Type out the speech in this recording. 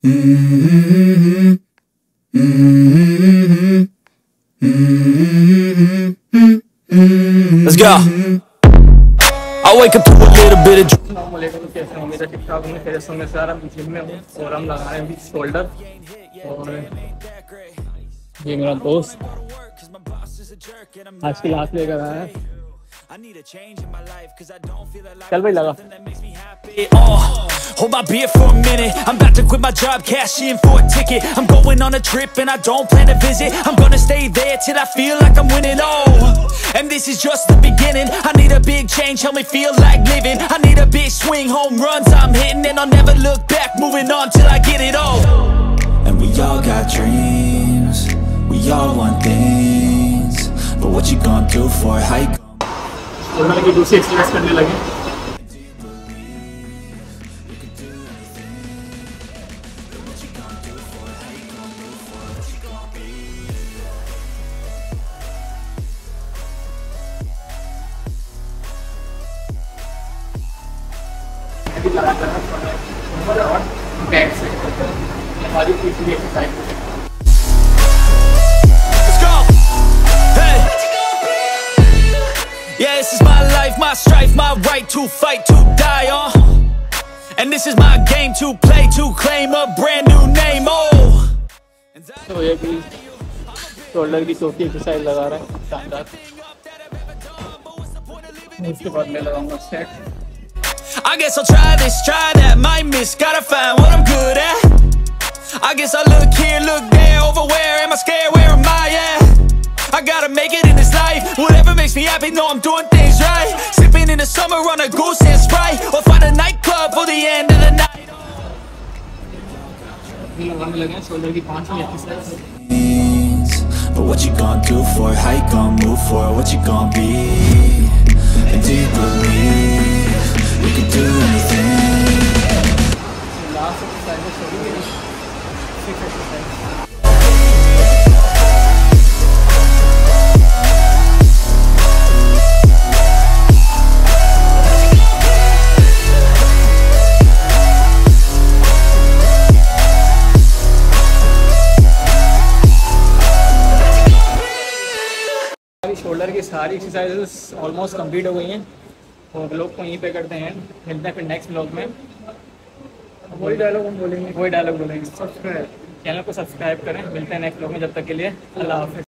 Let's go. I wake up to a little bit of ये मेरा दोस्त आज की लास्ट लेकर आया है। चल भाई लगा। Hold my beer for a minute. I'm about to quit my job, cash in for a ticket. I'm going on a trip and I don't plan to visit. I'm gonna stay there till I feel like I'm winning all. And this is just the beginning. I need a big change, help me feel like living. I need a big swing, home runs I'm hitting. And I'll never look back, moving on till I get it all. And we all got dreams, we all want things. But what you gonna do for a hike? I'm gonna do 6 years for me again. Let's go. Hey. Yeah, this is my life, my strife, my right to fight, to die on. And this is my game to play, to claim a brand new name. Oh. So ये भी shoulder की सोटी exercise लगा रहा है शानदार। इसके बाद मैं लगाऊंगा set. I guess I'll try this, try that, might miss, gotta find what I'm good at. I guess I look here, look there, over where am I scared, where am I at? I gotta make it in this life, whatever makes me happy, know I'm doing things right. Sipping in the summer on a goose and Sprite, or find a nightclub for the end of the night. But what you gonna do for it, how you gonna move for it, what you gonna be? And do you believe? We can do anything. Last exercise is for me. 6 exercises. हमारी shoulder की सारी exercises almost complete हो गई हैं। और लोग को यहीं पे करते हैं। मिलते हैं फिर नेक्स्ट व्लॉग में। वही डायलॉग बोलेंगे। चैनल को सब्सक्राइब करें। मिलते हैं नेक्स्ट व्लॉग में। जब तक के लिए अल्लाह हाफिज़।